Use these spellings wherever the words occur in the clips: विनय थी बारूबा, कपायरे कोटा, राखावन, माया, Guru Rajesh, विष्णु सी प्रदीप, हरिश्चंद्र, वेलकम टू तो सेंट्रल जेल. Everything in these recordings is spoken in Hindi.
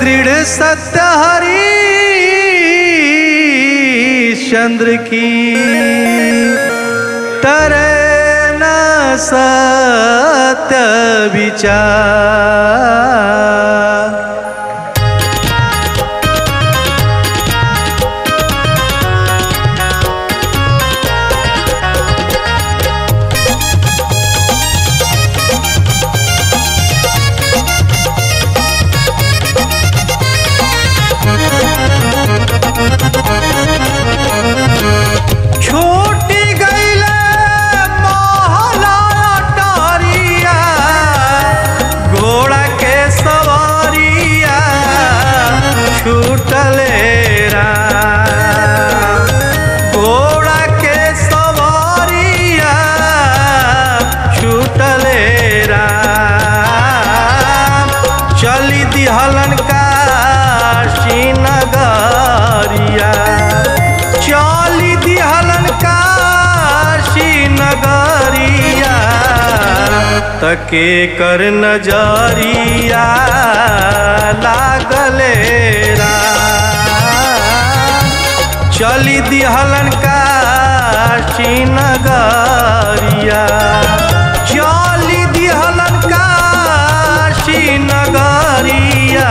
दृढ़ सत्य हरिश्चंद्र की तरह न सत्य विचार। तके कर नजरिया लागले राम, चली दिहलन काशी नगरिया, चली दिहलन काशी नगरिया,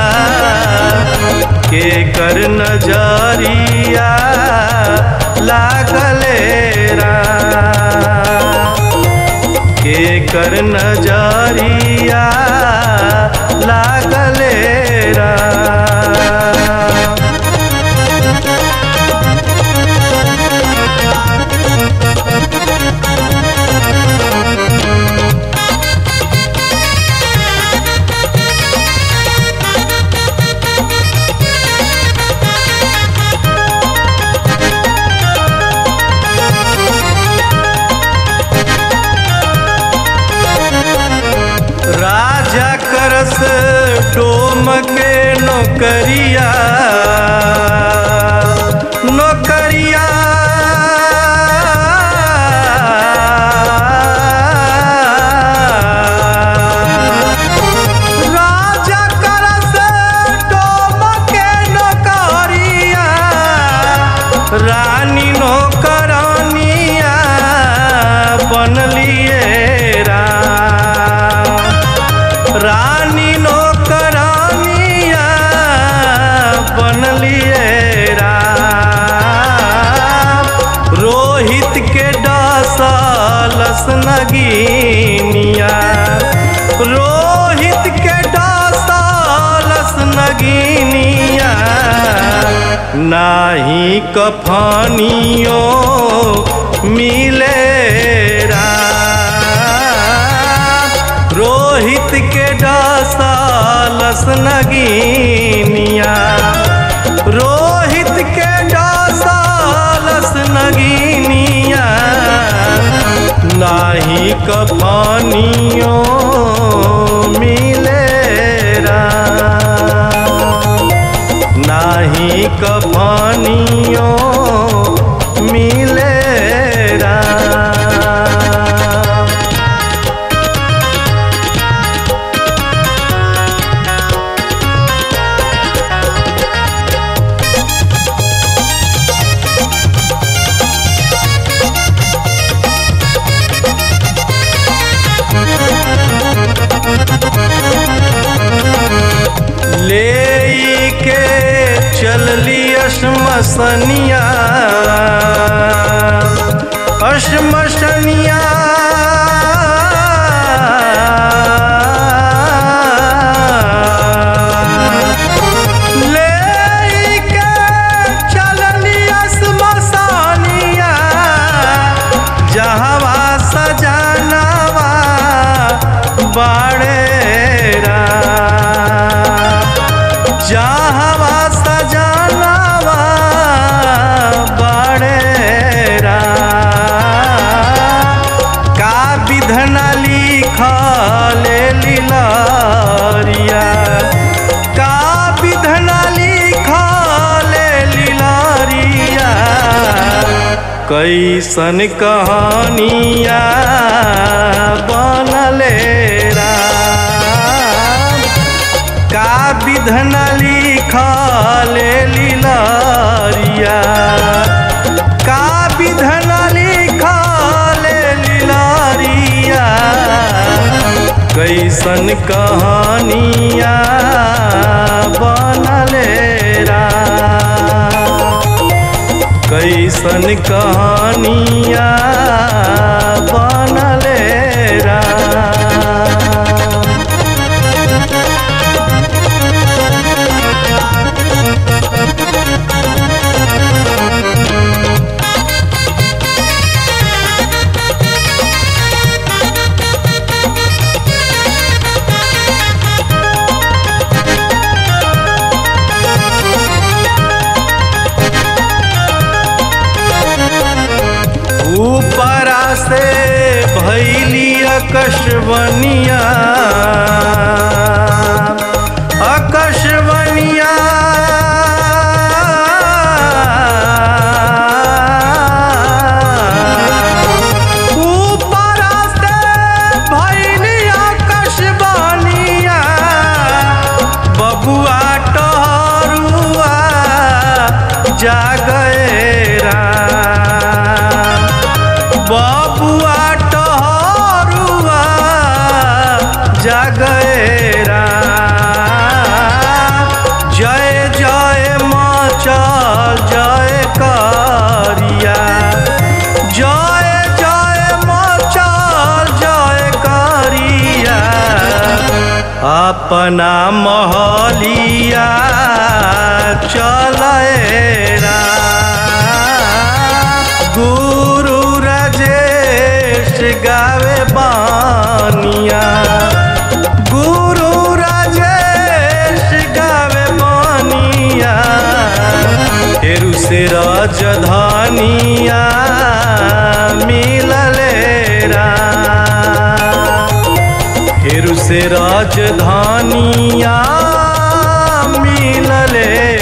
के कर नजरिया लागले राम, के कर नजरिया लागले राम। डोम के नौकरिया नौकरिया, राजा करस डोम के नौकरिया, रानी नौकरानिया बन लिए रानी नौकरानिया बन लिए राम। रोहित के डासलस नगीनिया, रोहित के डासलस नगीनिया, नाही कफानियो मिले राम, रोहित के डासालस नगीनिया, रोहित के डासालस नगीनिया, नाही कफानियो मिले राम, नाही कफानियो मिले राम। श्मशनिया श्मशनिया, ले के चलनी श्मशनिया, जहवा सजनवा बाड़े राम, जहवा कैसन कहानिया बनले राम, का विधनली ले लीलारिया का विधन लिखा ले लीलारिया कैसन कहानिया बनले कैसन कहानिया बनले आकाशवनिया ऊपर से भैली आकाशवनिया बबुआ टहरुआ जागेरा बबुआ जागेरा जय जय मचल जय करिया जय जय मचल जय करिया अपना महलिया चलेरा गुरु राजेश गावे बानिया गुरु राजेश गावे बानिया तेरू से राजधानिया मिललेरा तेरू से राजधानिया मिलले।